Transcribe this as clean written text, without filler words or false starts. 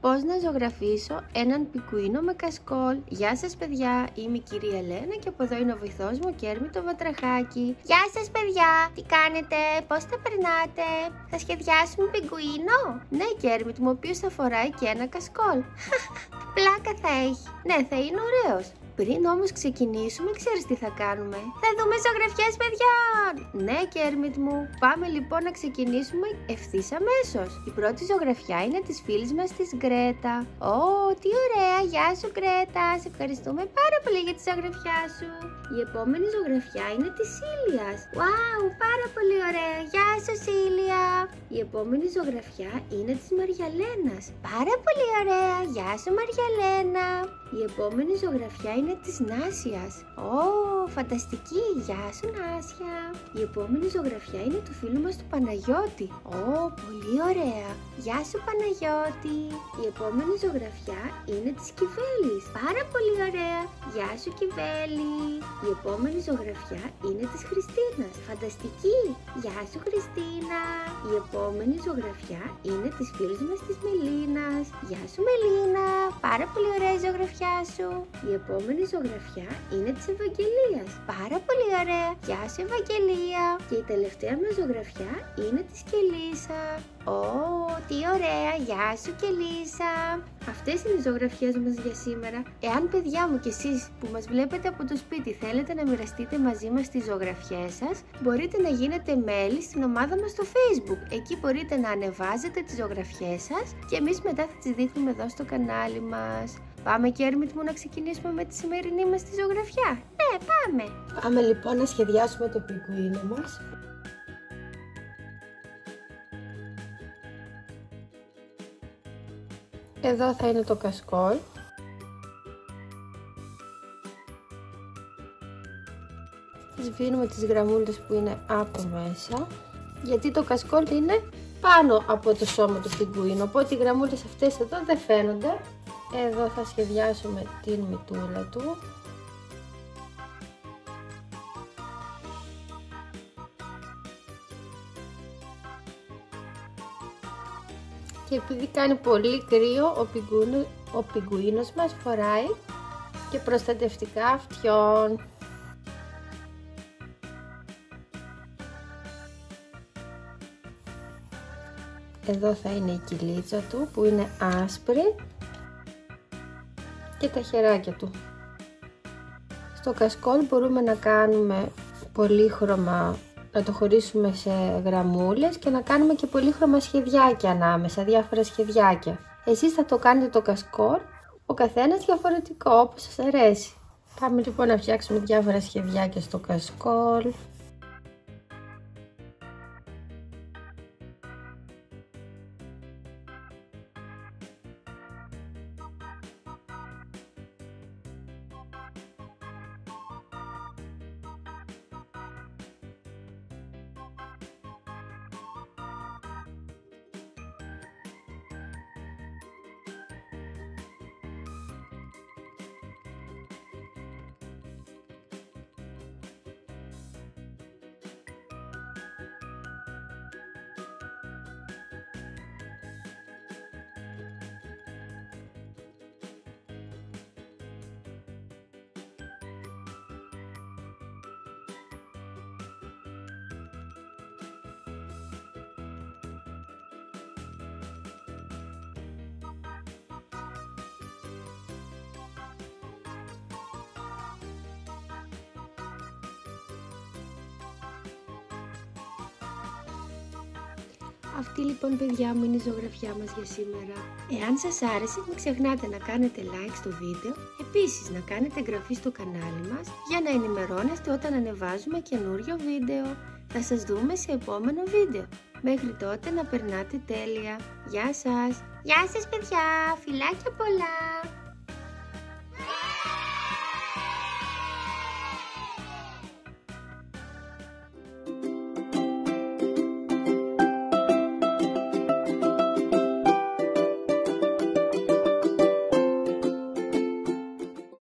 Πώς να ζωγραφίσω έναν πικουίνο με κασκόλ. Γεια σας παιδιά, είμαι η κυρία Ελένα και από εδώ είναι ο βοηθός μου Κέρμητο Βατραχάκη. Γεια σας παιδιά, τι κάνετε, πώς τα περνάτε, θα σχεδιάσουμε πικουίνο? Ναι Κέρμητο μου, ο οποίος θα φοράει και ένα κασκόλ. Πλάκα θα έχει, ναι θα είναι ωραίος. Πριν όμως ξεκινήσουμε, ξέρεις τι θα κάνουμε? Θα δούμε ζωγραφιές παιδιών! Ναι Κέρμιτ μου, πάμε λοιπόν να ξεκινήσουμε ευθύς αμέσως. Η πρώτη ζωγραφιά είναι της φίλης μας της Γκρέτα. Ω, τι ωραία, γεια σου Γκρέτα, σε ευχαριστούμε πάρα πολύ για τη ζωγραφιά σου. Η επόμενη ζωγραφιά είναι της Σίλιας. Wow, πάρα πολύ ωραία, γεια σου Σίλια. Η επόμενη ζωγραφιά είναι της Μαριαλένας. Πάρα πολύ ωραία, γεια σου Μαριαλένα. Η επόμενη ζωγραφιά είναι της Νάσιας. Ω, φανταστική! Γεια σου Νάσια! Η επόμενη ζωγραφιά είναι του φίλου μας του Παναγιώτη. Ω, πολύ ωραία! Γεια σου Παναγιώτη! Η επόμενη ζωγραφιά είναι της Κιβέλης. Πάρα πολύ ωραία! Γεια σου Κιβέλη! Η επόμενη ζωγραφιά είναι της Χριστίνας. Φανταστική! Γεια σου Χριστίνα! Η επόμενη ζωγραφιά είναι της φίλης μας της Μελίνας. Γεια σου Μελίνα! Πάρα πολύ ωραία η ζωγραφιά σου! Η επόμενη ζωγραφιά είναι της Ευαγγελίας. Πάρα πολύ ωραία! Γεια σου Ευαγγελία! Και η τελευταία μας ζωγραφιά είναι της Κελίσσα. Ω, τι ωραία! Γεια σου Κελίσσα! Αυτές είναι οι ζωγραφιές μας για σήμερα. Εάν παιδιά μου και εσείς που μας βλέπετε από το σπίτι θέλετε να μοιραστείτε μαζί μας τις ζωγραφιές σας, μπορείτε να γίνετε μέλη στην ομάδα μας στο Facebook. Εκεί μπορείτε να ανεβάζετε τις ζωγραφιές σας και εμείς μετά θα τις δείχνουμε εδώ στο κανάλι μας. Πάμε Κέρμιτ μου να ξεκινήσουμε με τη σημερινή μας τη ζωγραφιά? Ναι, πάμε! Πάμε λοιπόν να σχεδιάσουμε το πικουίνο μας. Εδώ θα είναι το κασκόλ. Σβήνουμε τις γραμμούλες που είναι από μέσα, γιατί το κασκόλ είναι πάνω από το σώμα του πικουίνου, οπότε οι γραμμούλες αυτές εδώ δεν φαίνονται. Εδώ θα σχεδιάσουμε την μυτούλα του. Και επειδή κάνει πολύ κρύο, ο πιγκουίνος μας φοράει και προστατευτικά αυτιών. Εδώ θα είναι η κοιλίτσα του που είναι άσπρη και τα χεράκια του. Στο κασκόλ μπορούμε να κάνουμε πολύχρωμα, να το χωρίσουμε σε γραμμούλες και να κάνουμε και πολύχρωμα σχεδιάκια ανάμεσα, διάφορα σχεδιάκια. Εσείς θα το κάνετε το κασκόλ, ο καθένας διαφορετικό, όπως σας αρέσει. Πάμε λοιπόν να φτιάξουμε διάφορα σχεδιάκια στο κασκόλ. Αυτή λοιπόν παιδιά μου είναι η ζωγραφιά μας για σήμερα. Εάν σας άρεσε μην ξεχνάτε να κάνετε like στο βίντεο, επίσης να κάνετε εγγραφή στο κανάλι μας για να ενημερώνεστε όταν ανεβάζουμε καινούριο βίντεο. Θα σας δούμε σε επόμενο βίντεο. Μέχρι τότε να περνάτε τέλεια. Γεια σας! Γεια σας παιδιά! Φιλάκια πολλά!